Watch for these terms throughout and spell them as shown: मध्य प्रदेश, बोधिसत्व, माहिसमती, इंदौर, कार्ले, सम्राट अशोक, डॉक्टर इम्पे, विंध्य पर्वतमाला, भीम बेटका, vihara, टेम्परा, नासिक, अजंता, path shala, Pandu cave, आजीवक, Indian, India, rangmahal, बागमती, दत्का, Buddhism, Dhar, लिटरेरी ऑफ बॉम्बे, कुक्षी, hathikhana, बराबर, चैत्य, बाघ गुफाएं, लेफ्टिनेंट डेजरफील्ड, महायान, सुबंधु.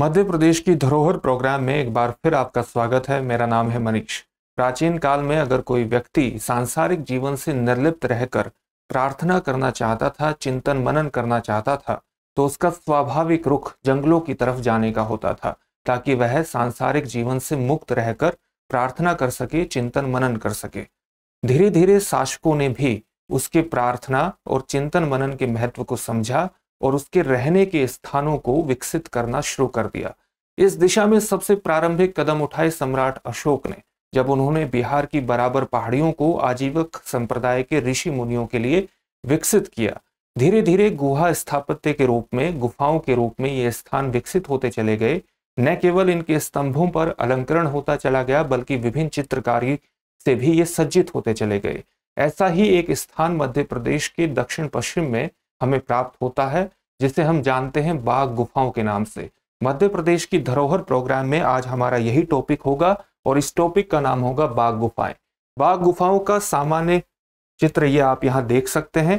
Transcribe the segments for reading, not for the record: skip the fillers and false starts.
मध्य प्रदेश की धरोहर प्रोग्राम में एक बार फिर आपका स्वागत है। मेरा नाम है मनीष। प्राचीन काल में अगर कोई व्यक्ति सांसारिक जीवन से निर्लिप्त रहकर प्रार्थना करना चाहता था, चिंतन मनन करना चाहता था, तो उसका स्वाभाविक रुख जंगलों की तरफ जाने का होता था, ताकि वह सांसारिक जीवन से मुक्त रहकर प्रार्थना कर सके, चिंतन मनन कर सके। धीरे धीरे शासकों ने भी उसके प्रार्थना और चिंतन मनन के महत्व को समझा और उसके रहने के स्थानों को विकसित करना शुरू कर दिया। इस दिशा में सबसे प्रारंभिक कदम उठाए सम्राट अशोक ने, जब उन्होंने बिहार की बराबर पहाड़ियों को आजीवक संप्रदाय के ऋषि मुनियों के लिए विकसित किया। धीरे धीरे गुहा स्थापत्य के रूप में, गुफाओं के रूप में ये स्थान विकसित होते चले गए। न केवल इनके स्तंभों पर अलंकरण होता चला गया, बल्कि विभिन्न चित्रकारी से भी ये सज्जित होते चले गए। ऐसा ही एक स्थान मध्य प्रदेश के दक्षिण पश्चिम में हमें प्राप्त होता है, जिसे हम जानते हैं बाघ गुफाओं के नाम से। मध्य प्रदेश की धरोहर प्रोग्राम में आज हमारा यही टॉपिक होगा और इस टॉपिक का नाम होगा बाघ गुफाएं। बाघ गुफाओं का सामान्य चित्र ये आप यहाँ देख सकते हैं।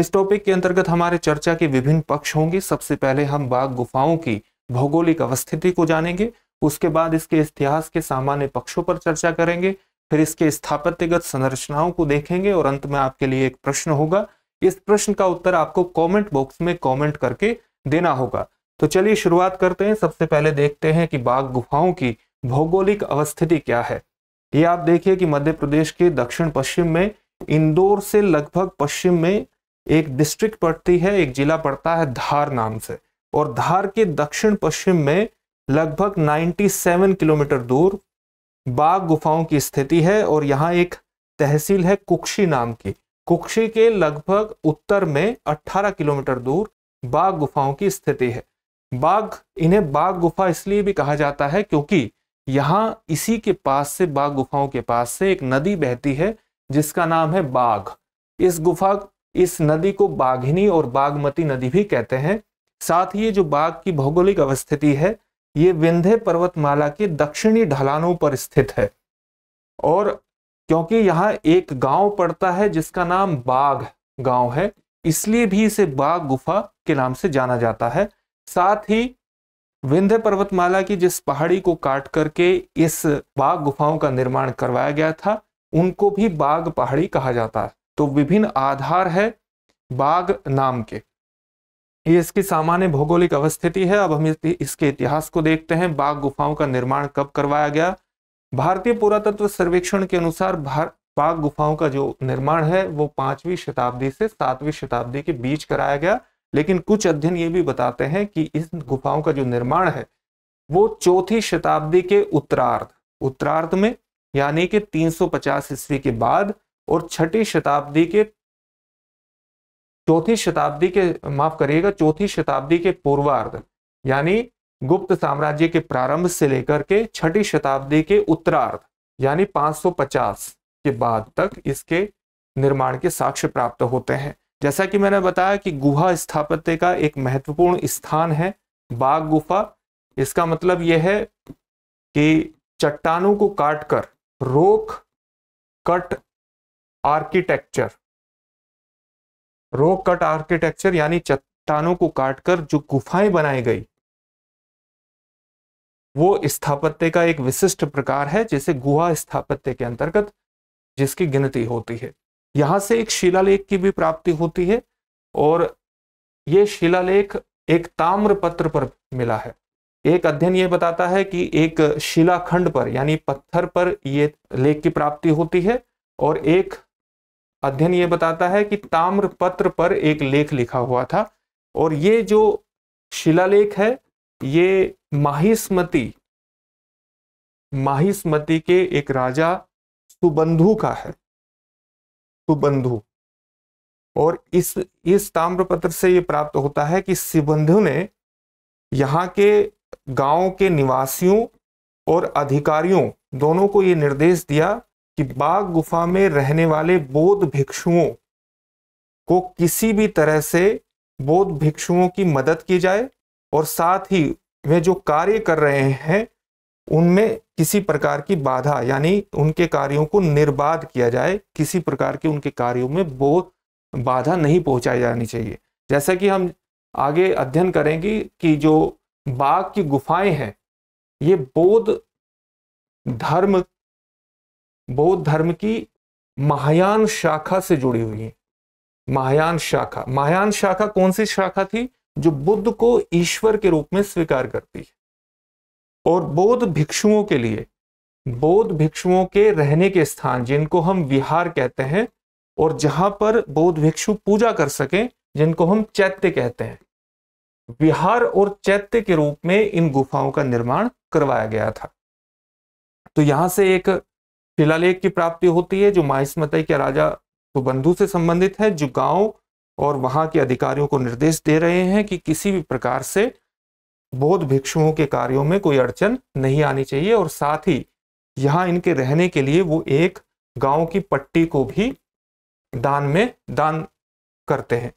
इस टॉपिक के अंतर्गत हमारे चर्चा के विभिन्न पक्ष होंगे। सबसे पहले हम बाघ गुफाओं की भौगोलिक अवस्थिति को जानेंगे, उसके बाद इसके इतिहास के सामान्य पक्षों पर चर्चा करेंगे, फिर इसके स्थापत्यगत संरचनाओं को देखेंगे और अंत में आपके लिए एक प्रश्न होगा। इस प्रश्न का उत्तर आपको कमेंट बॉक्स में कमेंट करके देना होगा। तो चलिए शुरुआत करते हैं। सबसे पहले देखते हैं कि बाघ गुफाओं की भौगोलिक अवस्थिति क्या है। ये आप देखिए कि मध्य प्रदेश के दक्षिण पश्चिम में, इंदौर से लगभग पश्चिम में एक डिस्ट्रिक्ट पड़ती है, एक जिला पड़ता है धार नाम से, और धार के दक्षिण पश्चिम में लगभग 97 किलोमीटर दूर बाघ गुफाओं की स्थिति है। और यहाँ एक तहसील है कुक्षी नाम की, कुक्षी के लगभग उत्तर में 18 किलोमीटर दूर बाघ गुफाओं की स्थिति है। इन्हें बाघ गुफा इसलिए भी कहा जाता है क्योंकि यहाँ इसी के पास से, बाघ गुफाओं के पास से एक नदी बहती है जिसका नाम है बाघ। इस नदी को बाघिनी और बागमती नदी भी कहते हैं। साथ ही ये जो बाघ की भौगोलिक अवस्थिति है, ये विंध्य पर्वतमाला के दक्षिणी ढलानों पर स्थित है। और क्योंकि यहाँ एक गांव पड़ता है जिसका नाम बाघ गांव है, इसलिए भी इसे बाघ गुफा के नाम से जाना जाता है। साथ ही विंध्य पर्वतमाला की जिस पहाड़ी को काट करके इस बाघ गुफाओं का निर्माण करवाया गया था, उनको भी बाघ पहाड़ी कहा जाता है। तो विभिन्न आधार है बाघ नाम के। ये इसकी सामान्य भौगोलिक अवस्थिति है। अब हम इसके इतिहास को देखते हैं। बाघ गुफाओं का निर्माण कब करवाया गया? भारतीय पुरातत्व सर्वेक्षण के अनुसार बाघ गुफाओं का जो निर्माण है वो 5वीं शताब्दी से 7वीं शताब्दी के बीच कराया गया। लेकिन कुछ अध्ययन ये भी बताते हैं कि इस गुफाओं का जो निर्माण है वो 4वीं शताब्दी के उत्तरार्ध में, यानी कि 350 ईस्वी के बाद, और 4वीं शताब्दी के पूर्वार्ध, यानी गुप्त साम्राज्य के प्रारंभ से लेकर के 6वीं शताब्दी के उत्तरार्ध, यानी 550 के बाद तक इसके निर्माण के साक्ष्य प्राप्त होते हैं। जैसा कि मैंने बताया कि गुहा स्थापत्य का एक महत्वपूर्ण स्थान है बाघ गुफा। इसका मतलब यह है कि चट्टानों को काटकर रॉक कट आर्किटेक्चर, यानी चट्टानों को काटकर जो गुफाएं बनाई गई, वो स्थापत्य का एक विशिष्ट प्रकार है, जैसे गुहा स्थापत्य के अंतर्गत जिसकी गिनती होती है। यहाँ से एक शिलालेख की भी प्राप्ति होती है और ये शिलालेख एक ताम्रपत्र पर मिला है। एक अध्ययन ये बताता है कि एक शिलाखंड पर, यानी पत्थर पर, ये लेख की प्राप्ति होती है, और एक अध्ययन ये बताता है कि ताम्रपत्र पर एक लेख लिखा हुआ था। और ये जो शिलालेख है ये माहिसमती के एक राजा सुबंधु का है, सुबंधु। और इस ताम्रपत्र से ये प्राप्त होता है कि सुबंधु ने यहाँ के गांव के निवासियों और अधिकारियों दोनों को ये निर्देश दिया कि बाघ गुफा में रहने वाले बौद्ध भिक्षुओं को किसी भी तरह से बौद्ध भिक्षुओं की मदद की जाए, और साथ ही वे जो कार्य कर रहे हैं उनमें किसी प्रकार की बाधा, यानी उनके कार्यों को निर्बाध किया जाए, किसी प्रकार के उनके कार्यों में बाधा नहीं पहुंचाई जानी चाहिए। जैसा कि हम आगे अध्ययन करेंगे कि जो बाघ की गुफाएं हैं, ये बौद्ध धर्म की महायान शाखा से जुड़ी हुई है। महायान शाखा कौन सी शाखा थी? जो बुद्ध को ईश्वर के रूप में स्वीकार करती है और बौद्ध भिक्षुओं के रहने के स्थान, जिनको हम विहार कहते हैं, और जहां पर बौद्ध भिक्षु पूजा कर सकें, जिनको हम चैत्य कहते हैं, विहार और चैत्य के रूप में इन गुफाओं का निर्माण करवाया गया था। तो यहां से एक शिलालेख की प्राप्ति होती है जो माहिसमती के राजा सुबंधु से संबंधित है, जो गांव और वहां के अधिकारियों को निर्देश दे रहे हैं कि किसी भी प्रकार से बौद्ध भिक्षुओं के कार्यों में कोई अड़चन नहीं आनी चाहिए, और साथ ही यहाँ इनके रहने के लिए वो एक गांव की पट्टी को भी दान करते हैं।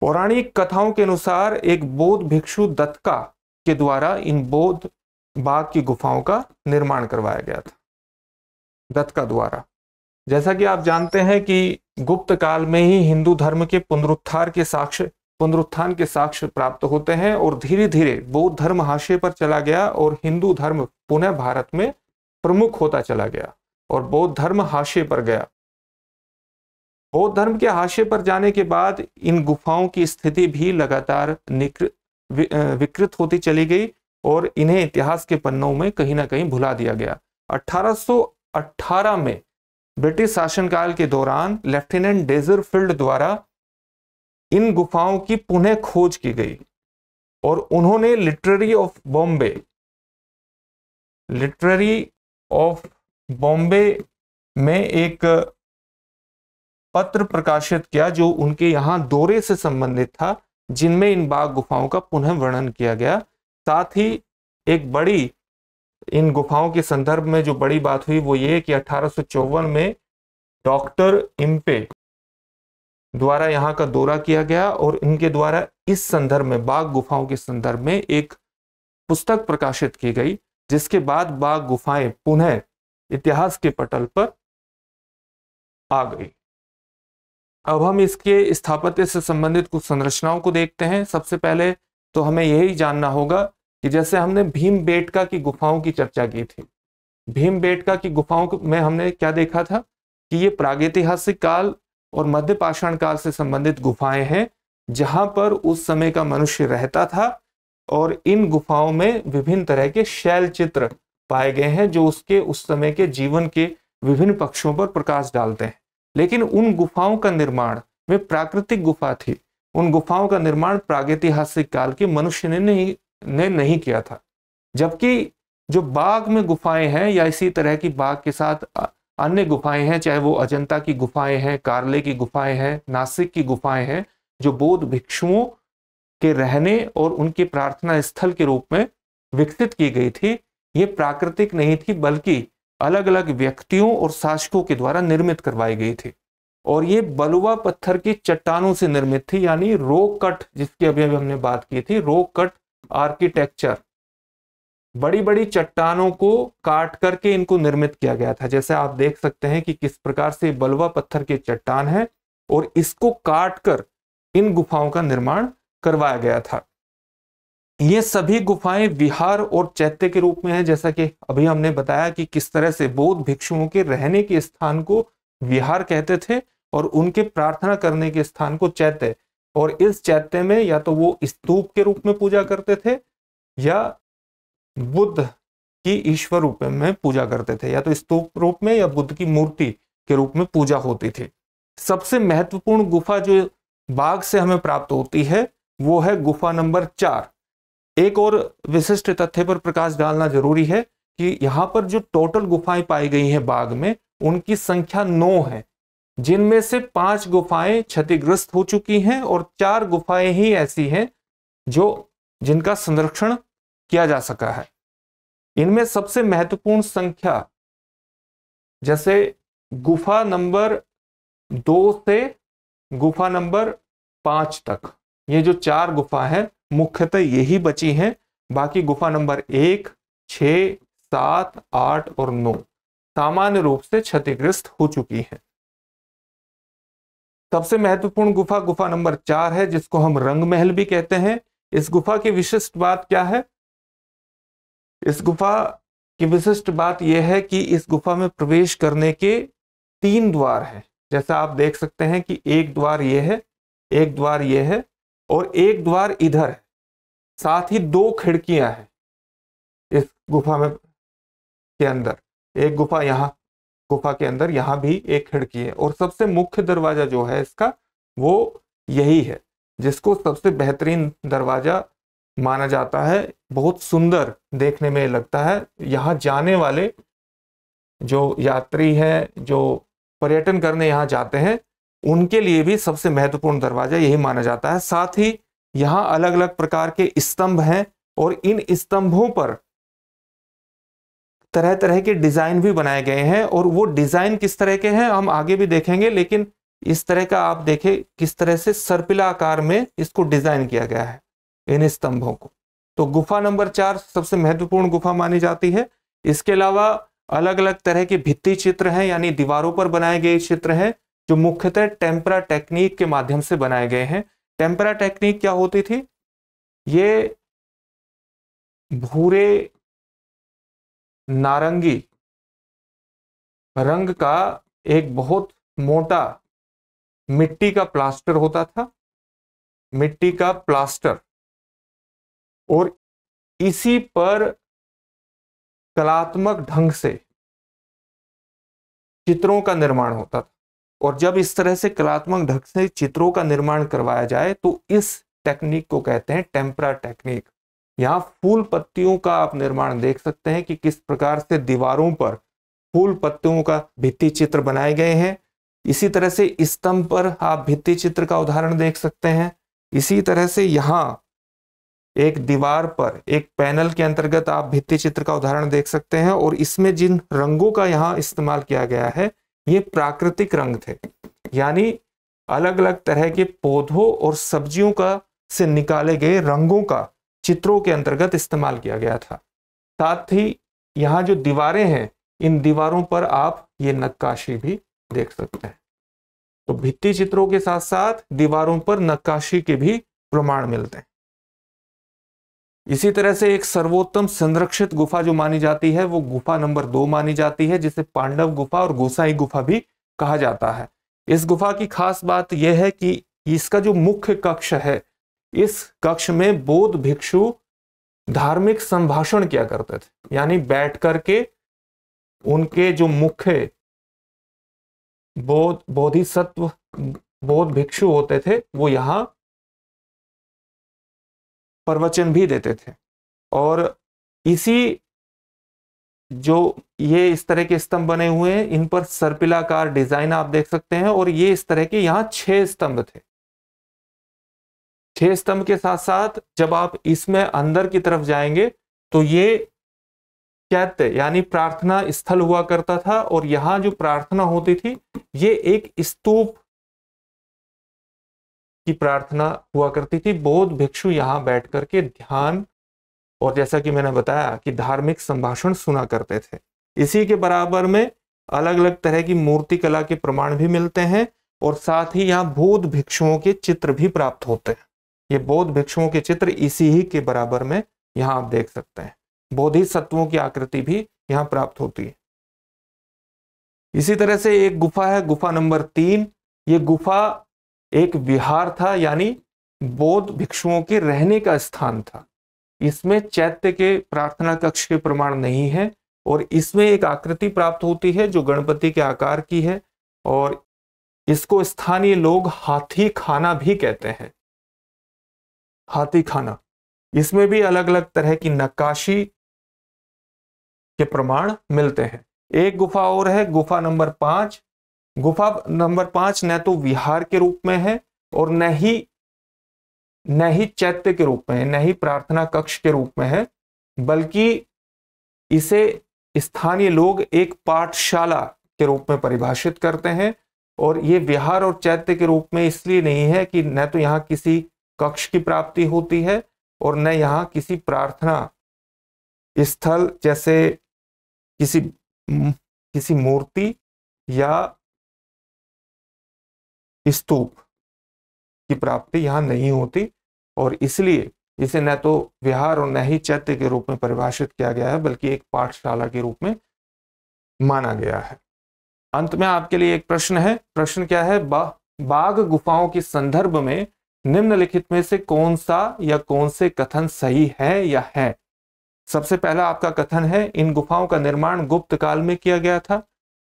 पौराणिक कथाओं के अनुसार एक बौद्ध भिक्षु दत्का के द्वारा इन बौद्ध बाघ की गुफाओं का निर्माण करवाया गया था, दत्का द्वारा। जैसा कि आप जानते हैं कि गुप्त काल में ही हिंदू धर्म के पुनरुत्थान के साक्ष्य प्राप्त होते हैं और धीरे धीरे बौद्ध धर्म हाशिए पर चला गया और हिंदू धर्म पुनः भारत में प्रमुख होता चला गया और बौद्ध धर्म हाशिए पर गया। बौद्ध धर्म के हाशिए पर जाने के बाद इन गुफाओं की स्थिति भी लगातार विकृत होती चली गई और इन्हें इतिहास के पन्नों में कहीं ना कहीं भुला दिया गया। 1818 में ब्रिटिश शासनकाल के दौरान लेफ्टिनेंट डेजरफील्ड द्वारा इन गुफाओं की पुनः खोज की गई और उन्होंने लिटरेरी ऑफ बॉम्बे में एक पत्र प्रकाशित किया जो उनके यहाँ दौरे से संबंधित था, जिनमें इन बाघ गुफाओं का पुनः वर्णन किया गया। साथ ही एक बड़ी इन गुफाओं के संदर्भ में जो बड़ी बात हुई वो ये कि 1854 में डॉक्टर इम्पे द्वारा यहाँ का दौरा किया गया और इनके द्वारा इस संदर्भ में, बाघ गुफाओं के संदर्भ में, एक पुस्तक प्रकाशित की गई, जिसके बाद बाघ गुफाएं पुनः इतिहास के पटल पर आ गई। अब हम इसके स्थापत्य से संबंधित कुछ संरचनाओं को देखते हैं। सबसे पहले तो हमें यही जानना होगा कि जैसे हमने भीम बेटका की गुफाओं की चर्चा की थी, भीम बेटका की गुफाओं में हमने क्या देखा था कि ये प्रागैतिहासिक काल और मध्य पाषाण काल से संबंधित गुफाएं हैं, जहां पर उस समय का मनुष्य रहता था और इन गुफाओं में विभिन्न तरह के शैल चित्र पाए गए हैं जो उसके उस समय के जीवन के विभिन्न पक्षों पर प्रकाश डालते हैं। लेकिन उन गुफाओं का निर्माण वे प्राकृतिक गुफा थी, उन गुफाओं का निर्माण प्रागैतिहासिक काल के मनुष्य ने नहीं किया था। जबकि जो बाघ में गुफाएं हैं या इसी तरह की बाघ के साथ अन्य गुफाएं हैं, चाहे वो अजंता की गुफाएं हैं, कार्ले की गुफाएं हैं, नासिक की गुफाएं हैं, जो बौद्ध भिक्षुओं के रहने और उनके प्रार्थना स्थल के रूप में विकसित की गई थी, ये प्राकृतिक नहीं थी बल्कि अलग अलग व्यक्तियों और शासकों के द्वारा निर्मित करवाई गई थी और ये बलुआ पत्थर की चट्टानों से निर्मित थी, यानी रॉक कट, जिसकी अभी अभी हमने बात की थी, रॉक कट आर्किटेक्चर। बड़ी बड़ी चट्टानों को काट करके इनको निर्मित किया गया था। जैसे आप देख सकते हैं कि किस प्रकार से बलुआ पत्थर की चट्टान है और इसको काट कर इन गुफाओं का निर्माण करवाया गया था। ये सभी गुफाएं विहार और चैत्य के रूप में है, जैसा कि अभी हमने बताया कि किस तरह से बौद्ध भिक्षुओं के रहने के स्थान को विहार कहते थे और उनके प्रार्थना करने के स्थान को चैत्य, और इस चैत्य में या तो वो स्तूप के रूप में पूजा करते थे या बुद्ध की ईश्वर रूप में पूजा करते थे, या तो स्तूप रूप में या बुद्ध की मूर्ति के रूप में पूजा होती थी। सबसे महत्वपूर्ण गुफा जो बाघ से हमें प्राप्त होती है वो है गुफा नंबर 4। एक और विशिष्ट तथ्य पर प्रकाश डालना जरूरी है कि यहाँ पर जो टोटल गुफाएं पाई गई हैं बाघ में, उनकी संख्या 9 है, जिनमें से 5 गुफाएं क्षतिग्रस्त हो चुकी हैं और 4 गुफाएं ही ऐसी हैं जो जिनका संरक्षण किया जा सका है। इनमें सबसे महत्वपूर्ण संख्या, जैसे गुफा नंबर 2 से गुफा नंबर 5 तक, ये जो 4 गुफा हैं मुख्यतः यही बची हैं। बाकी गुफा नंबर 1, 6, 7, 8 और 9 सामान्य रूप से क्षतिग्रस्त हो चुकी हैं। सबसे महत्वपूर्ण गुफा गुफा नंबर 4 है, जिसको हम रंग महल भी कहते हैं। इस गुफा की विशिष्ट बात क्या है इस गुफा की विशिष्ट बात यह है कि इस गुफा में प्रवेश करने के 3 द्वार हैं। जैसा आप देख सकते हैं कि एक द्वार ये है, एक द्वार ये है और एक द्वार इधर है। साथ ही 2 खिड़कियां हैं इस गुफा में के अंदर। एक गुफा यहाँ, गुफा के अंदर यहाँ भी एक खिड़की है। और सबसे मुख्य दरवाजा जो है इसका वो यही है, जिसको सबसे बेहतरीन दरवाजा माना जाता है। बहुत सुंदर देखने में लगता है। यहाँ जाने वाले जो यात्री हैं, जो पर्यटन करने यहाँ जाते हैं, उनके लिए भी सबसे महत्वपूर्ण दरवाजा यही माना जाता है। साथ ही यहाँ अलग अलग प्रकार के स्तंभ हैं और इन स्तंभों पर तरह तरह के डिजाइन भी बनाए गए हैं। और वो डिजाइन किस तरह के हैं हम आगे भी देखेंगे, लेकिन इस तरह का आप देखें किस तरह से सर्पिला आकार में इसको डिजाइन किया गया है इन स्तंभों को। तो गुफा नंबर 4 सबसे महत्वपूर्ण गुफा मानी जाती है। इसके अलावा अलग अलग तरह के भित्ति चित्र हैं, यानी दीवारों पर बनाए गए चित्र हैं, जो मुख्यतः टेम्परा टेक्निक के माध्यम से बनाए गए हैं। टेम्परा टेक्निक क्या होती थी? ये भूरे नारंगी रंग का एक बहुत मोटा मिट्टी का प्लास्टर होता था, मिट्टी का प्लास्टर, और इसी पर कलात्मक ढंग से चित्रों का निर्माण होता था। और जब इस तरह से कलात्मक ढंग से चित्रों का निर्माण करवाया जाए तो इस टेक्निक को कहते हैं टेम्परा टेक्निक। यहाँ फूल पत्तियों का आप निर्माण देख सकते हैं कि किस प्रकार से दीवारों पर फूल पत्तियों का भित्ति चित्र बनाए गए हैं। इसी तरह से स्तंभ पर आप भित्ति चित्र का उदाहरण देख सकते हैं। इसी तरह से यहाँ एक दीवार पर एक पैनल के अंतर्गत आप भित्ति चित्र का उदाहरण देख सकते हैं। और इसमें जिन रंगों का यहाँ इस्तेमाल किया गया है ये प्राकृतिक रंग थे, यानी अलग अलग तरह के पौधों और सब्जियों का से निकाले गए रंगों का चित्रों के अंतर्गत इस्तेमाल किया गया था। साथ ही यहाँ जो दीवारें हैं, इन दीवारों पर आप ये नक्काशी भी देख सकते हैं। तो भित्ति चित्रों के साथ साथ दीवारों पर नक्काशी के भी प्रमाण मिलते हैं। इसी तरह से एक सर्वोत्तम संरक्षित गुफा जो मानी जाती है वो गुफा नंबर 2 मानी जाती है, जिसे पांडव गुफा और गोसाई गुफा भी कहा जाता है। इस गुफा की खास बात यह है कि इसका जो मुख्य कक्ष है, इस कक्ष में बौद्ध भिक्षु धार्मिक संभाषण किया करते थे, यानी बैठ करके उनके जो मुख्य बोधिसत्व बौद्ध भिक्षु होते थे वो यहाँ प्रवचन भी देते थे। और इसी जो ये इस तरह के स्तंभ बने हुए हैं, इन पर सर्पिलाकार डिजाइन आप देख सकते हैं। और ये इस तरह के यहाँ 6 स्तंभ थे। 6 स्तंभ के साथ साथ जब आप इसमें अंदर की तरफ जाएंगे तो ये चैत्य यानी प्रार्थना स्थल हुआ करता था। और यहाँ जो प्रार्थना होती थी ये एक स्तूप की प्रार्थना हुआ करती थी। बौद्ध भिक्षु यहाँ बैठ करके ध्यान और जैसा कि मैंने बताया कि धार्मिक संभाषण सुना करते थे। इसी के बराबर में अलग अलग तरह की मूर्ति कला के प्रमाण भी मिलते हैं। और साथ ही यहाँ बौद्ध भिक्षुओं के चित्र भी प्राप्त होते हैं। ये बौद्ध भिक्षुओं के चित्र इसी ही के बराबर में यहाँ आप देख सकते हैं। बोधि सत्वों की आकृति भी यहाँ प्राप्त होती है। इसी तरह से एक गुफा है गुफा नंबर 3। ये गुफा एक विहार था, यानी बौद्ध भिक्षुओं के रहने का स्थान था। इसमें चैत्य के प्रार्थना कक्ष के प्रमाण नहीं है। और इसमें एक आकृति प्राप्त होती है जो गणपति के आकार की है, और इसको स्थानीय लोग हाथी खाना भी कहते हैं, हाथी खाना। इसमें भी अलग अलग तरह की नक्काशी के प्रमाण मिलते हैं। एक गुफा और है गुफा नंबर 5। गुफा नंबर 5 न तो विहार के रूप में है और न ही चैत्य के रूप में है, न ही प्रार्थना कक्ष के रूप में है, बल्कि इसे स्थानीय लोग एक पाठशाला के रूप में परिभाषित करते हैं। और ये विहार और चैत्य के रूप में इसलिए नहीं है कि न तो यहाँ किसी कक्ष की प्राप्ति होती है और न यहाँ किसी प्रार्थना स्थल जैसे किसी मूर्ति या स्तूप की प्राप्ति यहाँ नहीं होती। और इसलिए इसे न तो विहार और न ही चैत्य के रूप में परिभाषित किया गया है, बल्कि एक पाठशाला के रूप में माना गया है। अंत में आपके लिए एक प्रश्न है। प्रश्न क्या है? बाघ गुफाओं के संदर्भ में निम्नलिखित में से कौन सा या कौन से कथन सही है या है? सबसे पहला आपका कथन है इन गुफाओं का निर्माण गुप्त काल में किया गया था।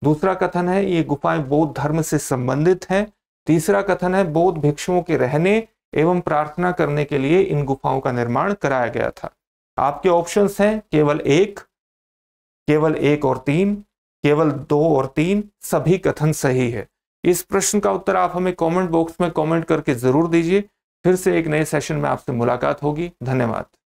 दूसरा कथन है ये गुफाएं बौद्ध धर्म से संबंधित हैं। तीसरा कथन है बौद्ध भिक्षुओं के रहने एवं प्रार्थना करने के लिए इन गुफाओं का निर्माण कराया गया था। आपके ऑप्शंस हैं केवल एक और तीन, केवल दो और तीन। सभी कथन सही है। इस प्रश्न का उत्तर आप हमें कमेंट बॉक्स में कमेंट करके जरूर दीजिए। फिर से एक नए सेशन में आपसे मुलाकात होगी। धन्यवाद।